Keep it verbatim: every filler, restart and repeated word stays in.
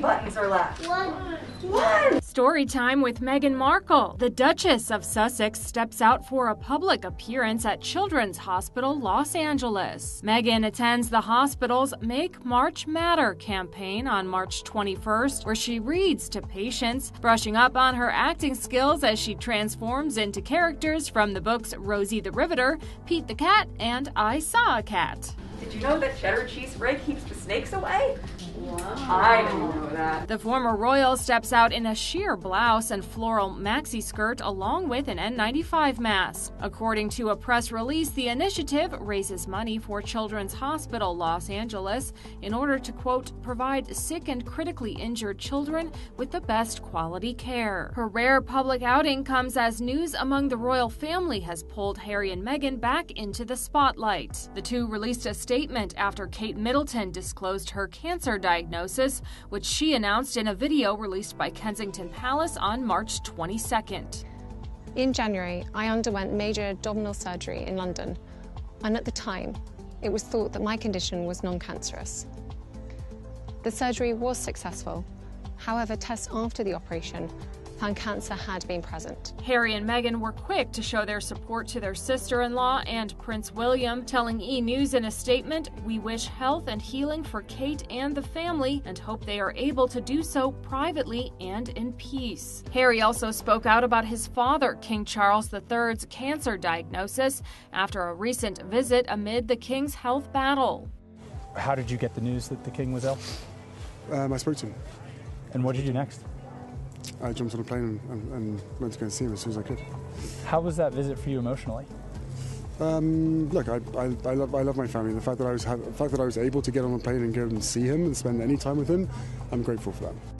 buttons are left? One. One. Story time with Meghan Markle. The Duchess of Sussex steps out for a public appearance at Children's Hospital Los Angeles. Meghan attends the hospital's Make March Matter campaign on March twenty-first, where she reads to patients, brushing up on her acting skills as she transforms into characters from the books Rosie the Riveter, Pete the Cat, and I Saw a Cat. Did you know that cheddar cheese bread keeps the snakes away? Wow. I didn't know that. The former royal steps out in a sheer blouse and floral maxi skirt along with an N ninety-five mask. According to a press release, the initiative raises money for Children's Hospital Los Angeles in order to, quote, provide sick and critically injured children with the best quality care. Her rare public outing comes as news among the royal family has pulled Harry and Meghan back into the spotlight. The two released a statement after Kate Middleton disclosed her cancer diagnosis, which she announced in a video released by Kensington Palace on March twenty-second. In January, I underwent major abdominal surgery in London, and at the time, it was thought that my condition was non-cancerous. The surgery was successful. However, tests after the operation and cancer had been present. Harry and Meghan were quick to show their support to their sister-in-law and Prince William, telling E! News in a statement, "We wish health and healing for Kate and the family and hope they are able to do so privately and in peace." Harry also spoke out about his father, King Charles the third's cancer diagnosis, after a recent visit amid the King's health battle. How did you get the news that the King was ill? Um, I spoke to him. And what did you do next? I jumped on a plane and, and went to go and see him as soon as I could. How was that visit for you emotionally? Um, look, I, I, I, love, I love my family. The fact that I was, the fact that I was able to get on a plane and go and see him and spend any time with him, I'm grateful for that.